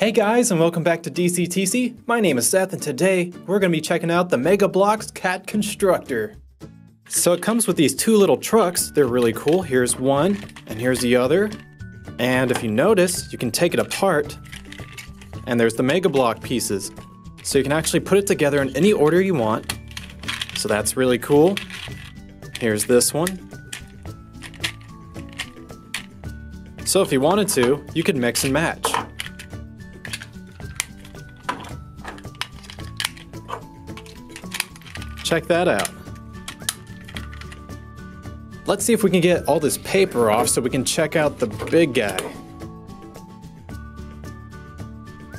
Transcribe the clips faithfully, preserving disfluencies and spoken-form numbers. Hey guys, and welcome back to D C T C. My name is Seth, and today we're going to be checking out the Mega Bloks Cat Constructor. So it comes with these two little trucks. They're really cool. Here's one, and here's the other. And if you notice, you can take it apart, and there's the Mega Blok pieces. So you can actually put it together in any order you want. So that's really cool. Here's this one. So if you wanted to, you could mix and match. Check that out. Let's see if we can get all this paper off so we can check out the big guy.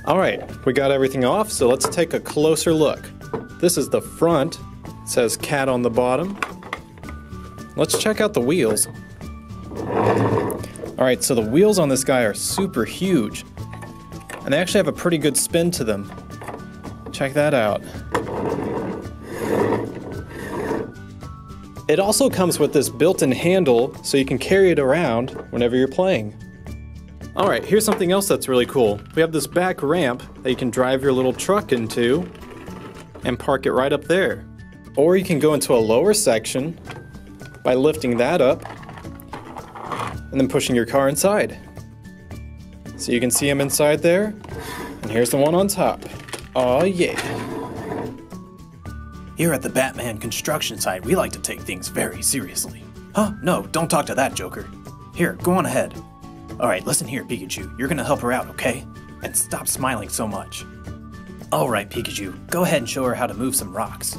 Alright, we got everything off, so let's take a closer look. This is the front. It says cat on the bottom. Let's check out the wheels. Alright, so the wheels on this guy are super huge. And they actually have a pretty good spin to them. Check that out. It also comes with this built-in handle, so you can carry it around whenever you're playing. Alright, here's something else that's really cool. We have this back ramp that you can drive your little truck into and park it right up there. Or you can go into a lower section by lifting that up and then pushing your car inside. So you can see them inside there. And here's the one on top. Oh yeah. Here at the Batman construction site, we like to take things very seriously. Huh? No, don't talk to that, Joker. Here, go on ahead. Alright, listen here, Pikachu. You're gonna help her out, okay? And stop smiling so much. Alright, Pikachu. Go ahead and show her how to move some rocks.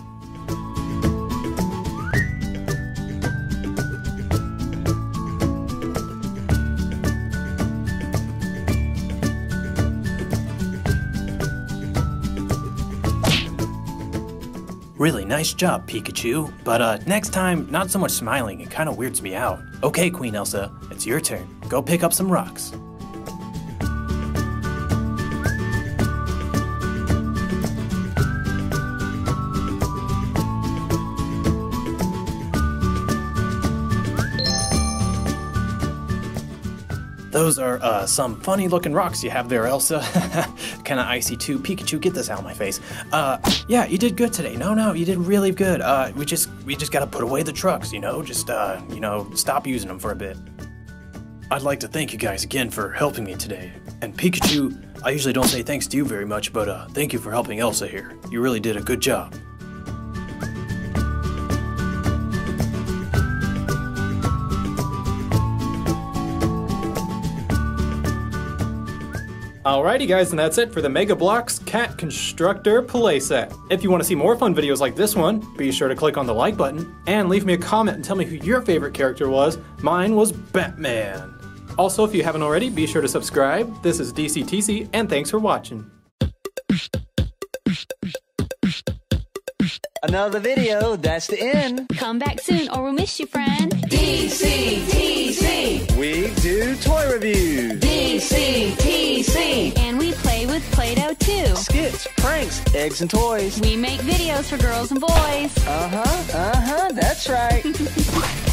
Really nice job, Pikachu, but uh, next time, not so much smiling, it kinda weirds me out. Okay, Queen Elsa, it's your turn. Go pick up some rocks. Those are uh, some funny looking rocks you have there, Elsa. Kinda icy too. Pikachu, get this out of my face. Uh, yeah, you did good today. No, no, you did really good. Uh, we just, we just gotta put away the trucks, you know? Just, uh, you know, stop using them for a bit. I'd like to thank you guys again for helping me today. And Pikachu, I usually don't say thanks to you very much, but uh, thank you for helping Elsa here. You really did a good job. Alrighty guys, and that's it for the Mega Bloks Cat Constructor playset. If you want to see more fun videos like this one, be sure to click on the like button and leave me a comment and tell me who your favorite character was. Mine was Batman. Also, if you haven't already, be sure to subscribe. This is D C T C, and thanks for watching. Another video, that's the end. Come back soon or we'll miss you, friend. D C T C. We do toy reviews. D C T C. And we play with Play-Doh too. Skits, pranks, eggs and toys. We make videos for girls and boys. Uh-huh, uh-huh, that's right.